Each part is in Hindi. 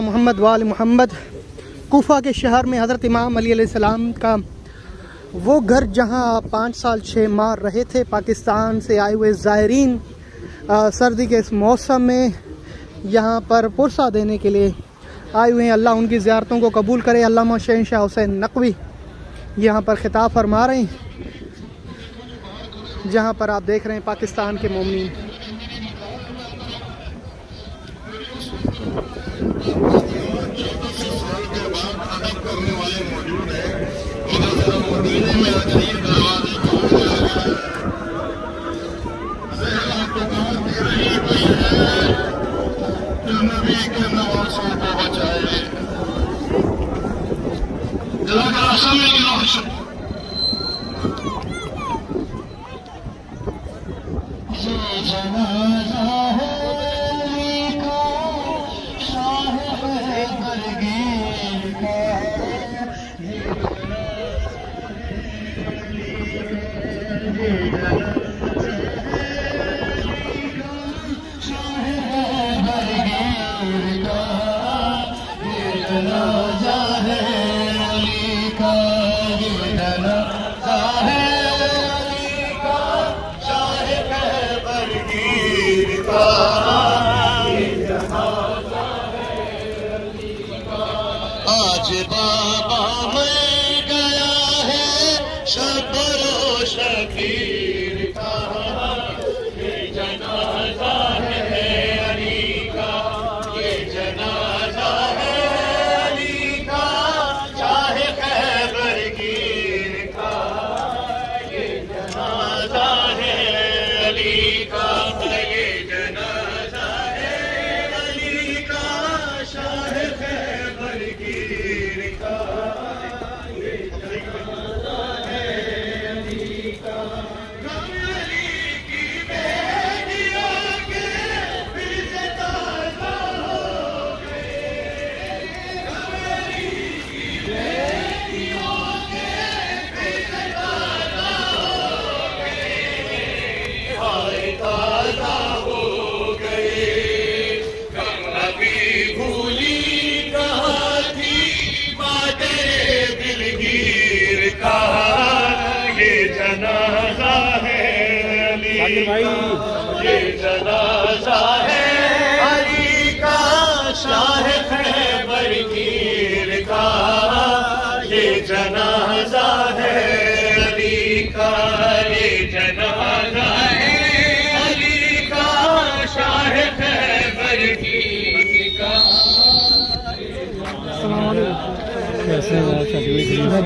मोहम्मद वाल मोहम्मद। कूफा के शहर में हज़रत इमाम अली अलैहिस्सलाम का वो घर जहां 5 साल 6 माह रहे थे। पाकिस्तान से आए हुए ज़ायरीन सर्दी के इस मौसम में यहां पर पुरसा देने के लिए आए हुए हैं। अल्लाह उनकी ज़ियारतों को कबूल करे। अल्लामा शेख हुसैन नकवी यहां पर खिताब फरमा रहे हैं, जहां पर आप देख रहे हैं पाकिस्तान के मोमिन।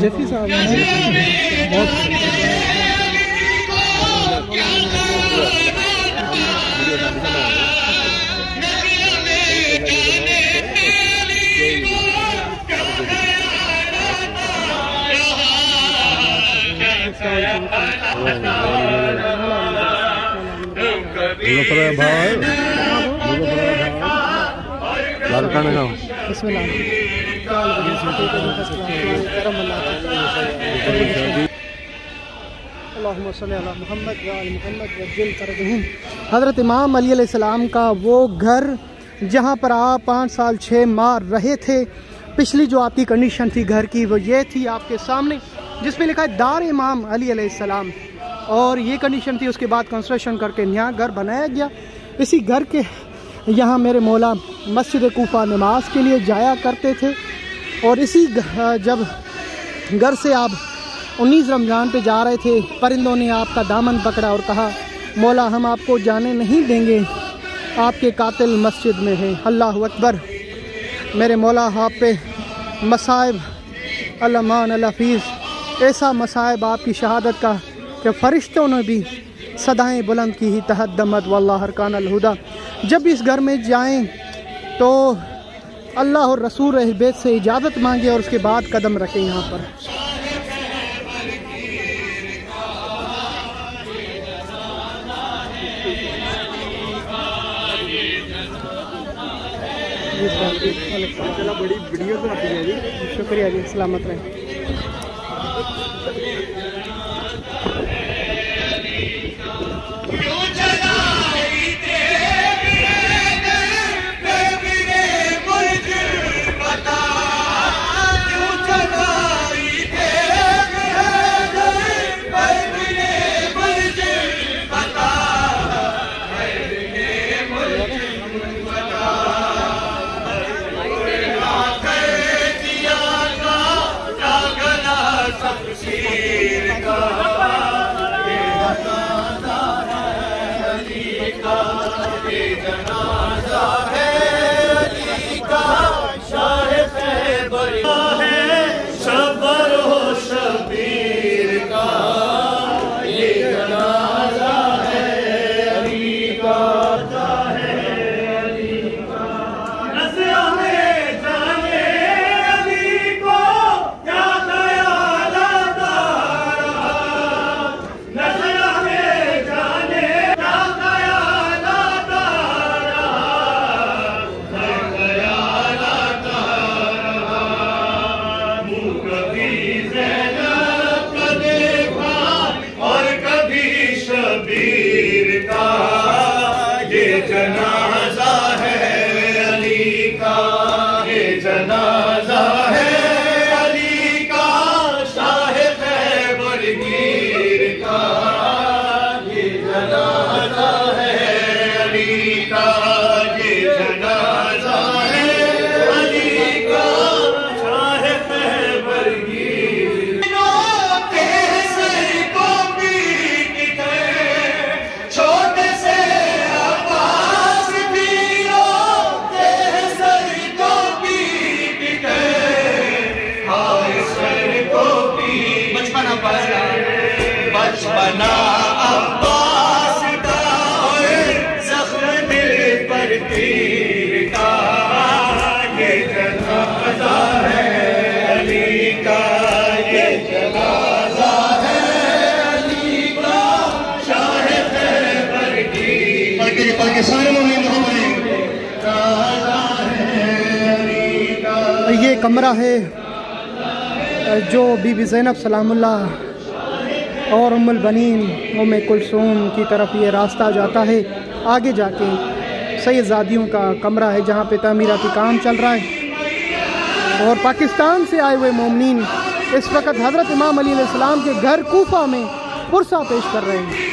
जफी साहब भाई हज़रत इमाम अली अलैहिस्सलाम का वो घर जहाँ पर आप 5 साल 6 माह रहे थे। पिछली जो आपकी कंडीशन थी घर की वो ये थी आपके सामने, जिसमें लिखा है दार इमाम अली अलैहिस्सलाम, और ये कंडीशन थी। उसके बाद कंस्ट्रक्शन करके यहाँ घर बनाया गया। इसी घर के यहाँ मेरे मौला मस्जिद कूफा नमाज के लिए जाया करते थे, और इसी जब घर से आप 19 रमज़ान पे जा रहे थे, परिंदों ने आपका दामन पकड़ा और कहा मौला हम आपको जाने नहीं देंगे, आपके कातिल मस्जिद में हैं। अल्लाह अकबर। मेरे मौला आप पे मसाइब अल्लामान अल्लाफ़ीज़, ऐसा मसाइब आपकी शहादत का कि फ़रिश्तों ने भी सदाएँ बुलंद की ही तहद्दमत वल्ला हरकान अलहुदा। जब इस घर में जाएँ तो अल्लाह और रसूल रहबेत से इजाज़त मांगे और उसके बाद कदम रखें यहाँ पर। बड़ी वीडियो तो आती है जी। शुक्रिया जी, सलामत रहें। Yeah! ये कमरा है जो बीबी जैनब सलामुल्लाह और उम्मुल बनीन उम्मे कुलसूम की तरफ ये रास्ता जाता है। आगे जाके सैयद ज़ादियों का कमरा है जहाँ पे तामीराती काम चल रहा है। और पाकिस्तान से आए हुए मोमिनीन इस वक्त हज़रत इमाम अली अलैहिस्सलाम के घर कूफा में पुरसा पेश कर रहे हैं।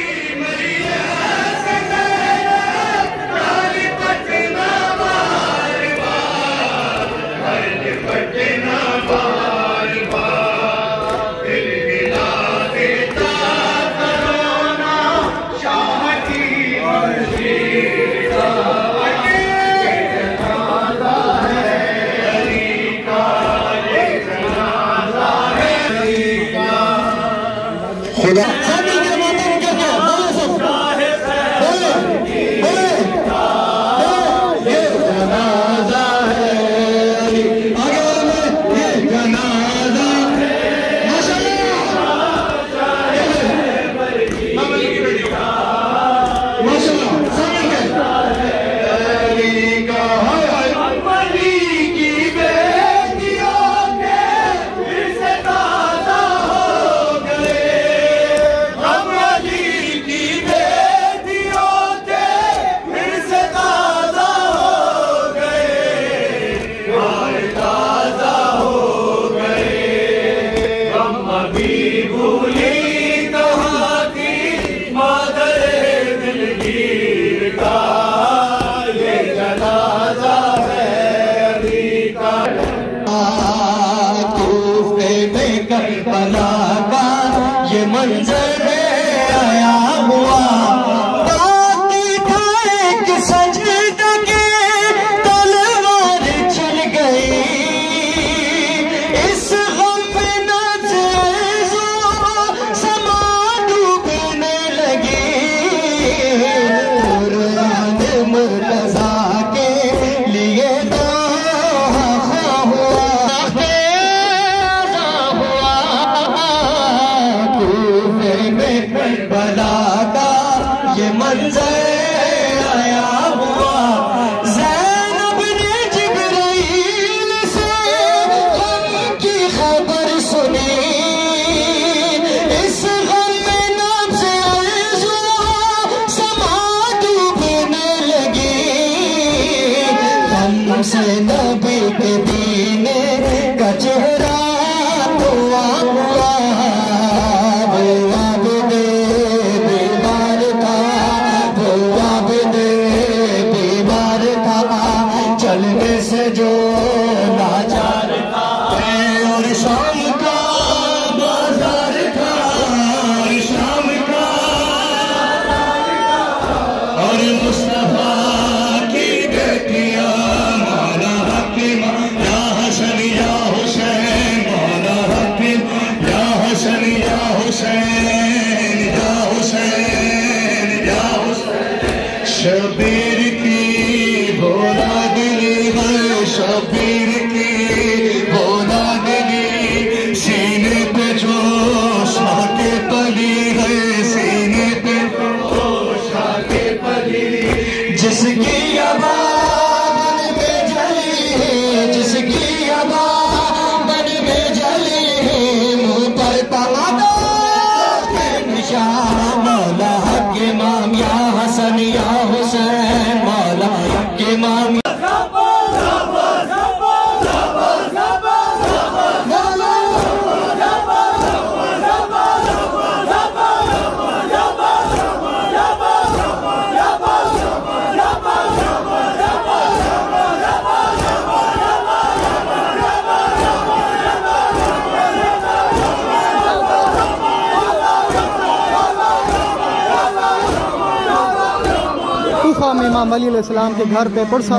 इमाम अली अलैहिस्सलाम के घर पे पुरसा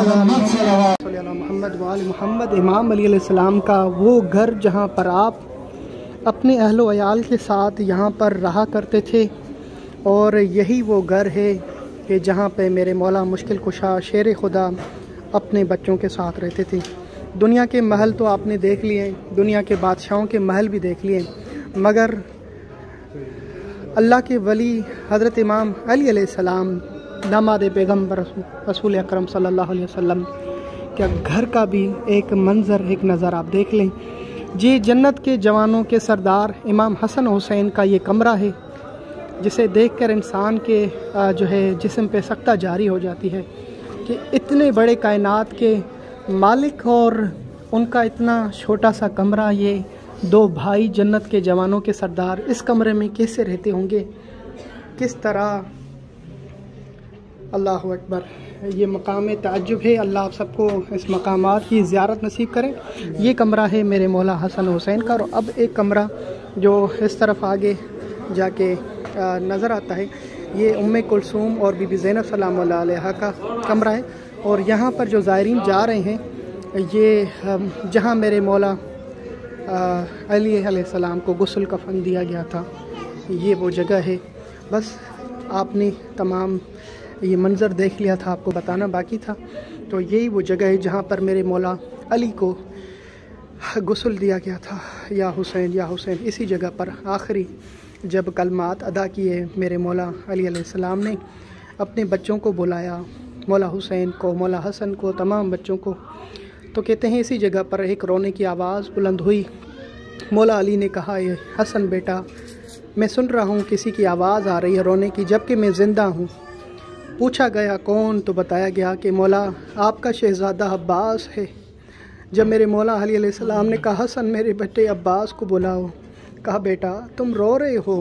मोहम्मद वाल मोहम्मद, इमाम अली अलैहिस्सलाम का वो घर जहाँ पर आप अपने अहलो अयाल के साथ यहाँ पर रहा करते थे। और यही वो घर है कि जहाँ पे मेरे मौला मुश्किल कुशा शेर खुदा अपने बच्चों के साथ रहते थे। दुनिया के महल तो आपने देख लिए, दुनिया के बादशाहों के महल भी देख लिए, मगर अल्लाह के वली हज़रत इमाम अली अलैहिस्सलाम दामाद पैगम्बर रसूल अकरम सल्लल्लाहु अलैहि वसल्लम क्या घर का भी एक मंज़र एक नज़र आप देख लें। जी, जन्नत के जवानों के सरदार इमाम हसन हुसैन का ये कमरा है जिसे देखकर इंसान के जो है जिस्म पे सख्ता जारी हो जाती है कि इतने बड़े कायनात के मालिक और उनका इतना छोटा सा कमरा, ये दो भाई जन्नत के जवानों के सरदार इस कमरे में कैसे रहते होंगे, किस तरह। अल्लाह अकबर, ये मकाम ताज्जुब है। अल्लाह आप सबको इस मकामात की ज़ियारत नसीब करें। ये कमरा है मेरे मौला हसन हुसैन का, और अब एक कमरा जो इस तरफ आगे जाके नज़र आता है, ये उम्मे कुलसूम और बीबी जैनब सलाम अलैहा का कमरा है। और यहाँ पर जो ज़ायरीन जा रहे हैं, ये जहाँ मेरे मौला अली अलैहिस्सलाम को गुस्ल कफन दिया गया था, ये वो जगह है। बस आपने तमाम ये मंज़र देख लिया था, आपको बताना बाकी था। तो यही वो जगह है जहाँ पर मेरे मौला अली को गुस्ल दिया गया था, या हुसैन या हुसैन। इसी जगह पर आखिरी जब कलमात अदा किए मेरे मौला अली अलैहिस्सलाम ने, अपने बच्चों को बुलाया, मौला हुसैन को, मौला हसन को, तमाम बच्चों को। तो कहते हैं इसी जगह पर एक रोने की आवाज़ बुलंद हुई। मौला अली ने कहा, ये हसन बेटा, मैं सुन रहा हूँ किसी की आवाज़ आ रही है रोने की, जबकि मैं ज़िंदा हूँ। पूछा गया कौन, तो बताया गया कि मौला आपका शहज़ादा अब्बास है। जब मेरे मौला अली अलैहिस्सलाम ने कहा, हसन मेरे बेटे अब्बास को बुलाओ, कहा बेटा तुम रो रहे हो,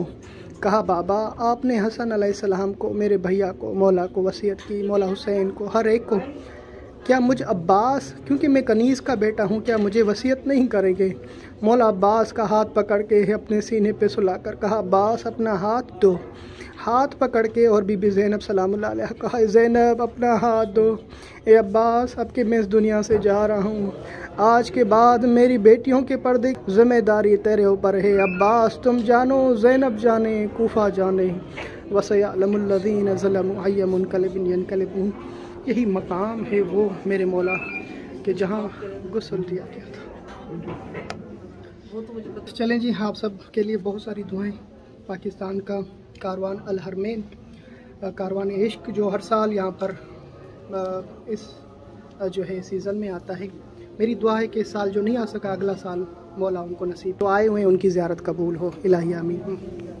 कहा बाबा आपने हसन अलैहिस्सलाम को, मेरे भैया को, मौला को वसीयत की, मौला हुसैन को, हर एक को, क्या मुझ अब्बास, क्योंकि मैं कनीज़ का बेटा हूँ, क्या मुझे वसीयत नहीं करेंगे। मौला अब्बास का हाथ पकड़ के अपने सीने पे सुलाकर कहा, अब्बास अपना हाथ दो। हाथ पकड़ के, और बीबी जैनब सलाम अल्लाह अलैहा, कहा जैनब अपना हाथ दो। ए अब्बास, अब कि मैं इस दुनिया से जा रहा हूँ, आज के बाद मेरी बेटियों के पर्दे ज़िम्मेदारी तेरे ऊपर है। अब्बास तुम जानो, जैनब जाने, कूफा जाने, वसयालमुल्लज़ीन ज़लमू अय्य मुनक़लिबिन यनक़लिबून। यही मकाम है वो मेरे मौला के जहाँ गुस्ल दिया गया था। चलें जी, आप सब के लिए बहुत सारी दुआएं। पाकिस्तान का कारवान अलहरमेन, कारवान इश्क, जो हर साल यहाँ पर इस जो है सीज़न में आता है, मेरी दुआ है कि इस साल जो नहीं आ सका, अगला साल मौला उनको नसीब, तो आए हुए उनकी ज़ियारत कबूल हो, इलाही आमीन।